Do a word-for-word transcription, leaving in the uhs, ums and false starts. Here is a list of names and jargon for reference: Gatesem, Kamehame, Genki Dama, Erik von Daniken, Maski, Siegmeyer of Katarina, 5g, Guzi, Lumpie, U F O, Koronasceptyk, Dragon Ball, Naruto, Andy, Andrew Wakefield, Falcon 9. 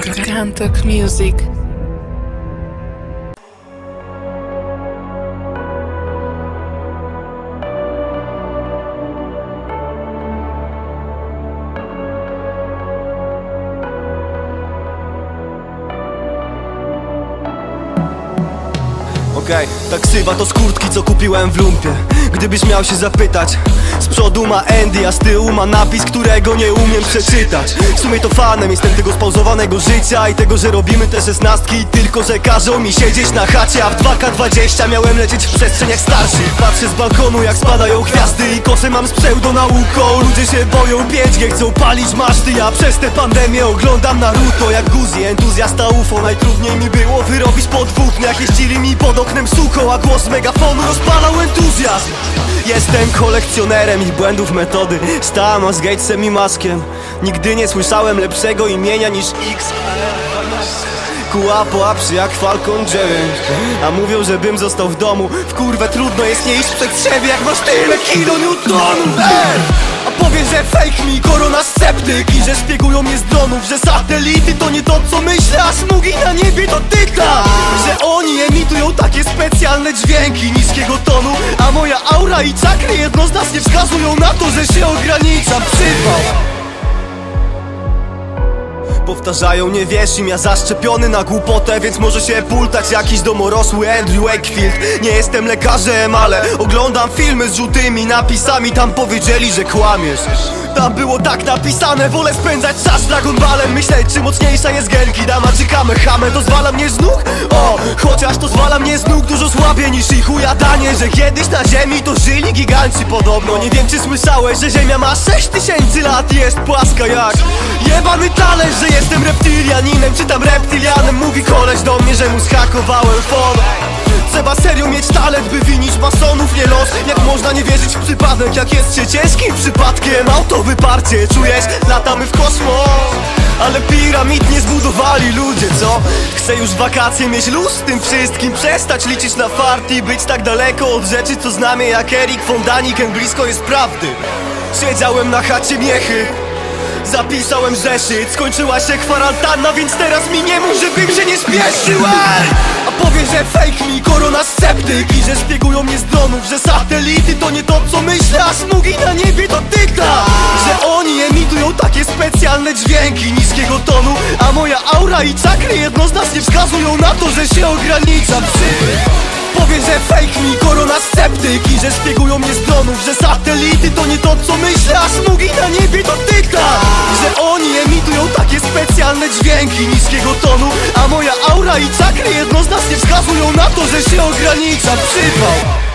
Kantok Music. Okej, taksywa to skórtki, co kupiłem w Lumpie. Gdybyś miał się zapytać, z przodu ma Andy, a z tyłu ma napis, którego nie umiem przeczytać. W sumie to fanem jestem tego spauzowanego życia i tego, że robimy te szesnastki, tylko że każą mi siedzieć na chacie. A w dwa ka dwadzieścia miałem lecieć w przestrzeniach starszych. Patrzę z balkonu, jak spadają gwiazdy i kosę mam z pseudonauką. Ludzie się boją pięć G, chcą palić maszty. Ja przez tę pandemię oglądam Naruto jak Guzi, entuzjasta U F O. Najtrudniej mi było wyrobić podwódny, jak jeździli mi pod oknem sucho, a głos megafonu rozpalał entuzjazm. Jestem kolekcjonerem ich błędów metody. Stałem z Gatesem i Maskiem. Nigdy nie słyszałem lepszego imienia niż X. Kuła po apszy jak Falcon dziewięć. A mówią, żebym został w domu. W kurwę trudno jest nie iść przed siebie, jak masz tyle kilonewtonów. A powie, że fake mi korona sceptyk i że szpiegują mnie z dronów, że satelity to nie to, co myślę, a smugi na niebie to tyta. Że oni emitują takie specjalne dźwięki niskiego tonu, a moja aura i czakry jednoznacznie wskazują na to, że się ogranicza. Przypał. Powtarzają, nie wiesz im, ja zaszczepiony na głupotę, więc może się pultać jakiś domorosły Andrew Wakefield. Nie jestem lekarzem, ale oglądam filmy z żółtymi napisami, tam powiedzieli, że kłamiesz. Tam było tak napisane, wolę spędzać czas Dragon Ballem, myśleć czy mocniejsza jest Genki Dama czy Kamehame. To zwala mnie z nóg? O, chociaż to zwala mnie z nóg dużo słabiej niż ich ujadanie, że kiedyś na ziemi to żyli giganci podobno. Nie wiem czy słyszałeś, że ziemia ma sześć tysięcy lat i jest płaska jak jebany talerz, że jestem reptilianinem czy tam reptilianem. Mówi koleś do mnie, że mu zhakowałem fon. Trzeba serio mieć talent, by winić masonów, nie los. Jak można nie wierzyć w przypadek, jak jest się ciężkim przypadkiem? Autowyparcie, czujesz? Latamy w kosmos. Ale piramid nie zbudowali ludzie, co? Chcę już wakacje mieć luz z tym wszystkim, przestać liczyć na fart i być tak daleko od rzeczy, co znamy jak Erik von Daniken. Blisko jest prawdy. Siedziałem na chacie miechy, zapisałem zeszyt, skończyła się kwarantanna, więc teraz mi nie mów, żebym się nie spieszył. A powie, że fake mi korona sceptyk i że szpiegują mnie z dronów, że satelity to nie to, co myślę, a smugi na niebie to tyta. Że oni emitują takie specjalne dźwięki niskiego tonu, a moja aura i czakry jednoznacznie wskazują na to, że się ograniczam. Powie, że fake mi korona sceptyk i że szpiegują mnie z dronów, że satelity to nie to, co myślę, a smugi na niebie to tyta. Że oni emitują takie specjalne dźwięki niskiego tonu, a moja aura i czakry jednoznacznie wskazują na to, że się ogranicza. Przypał.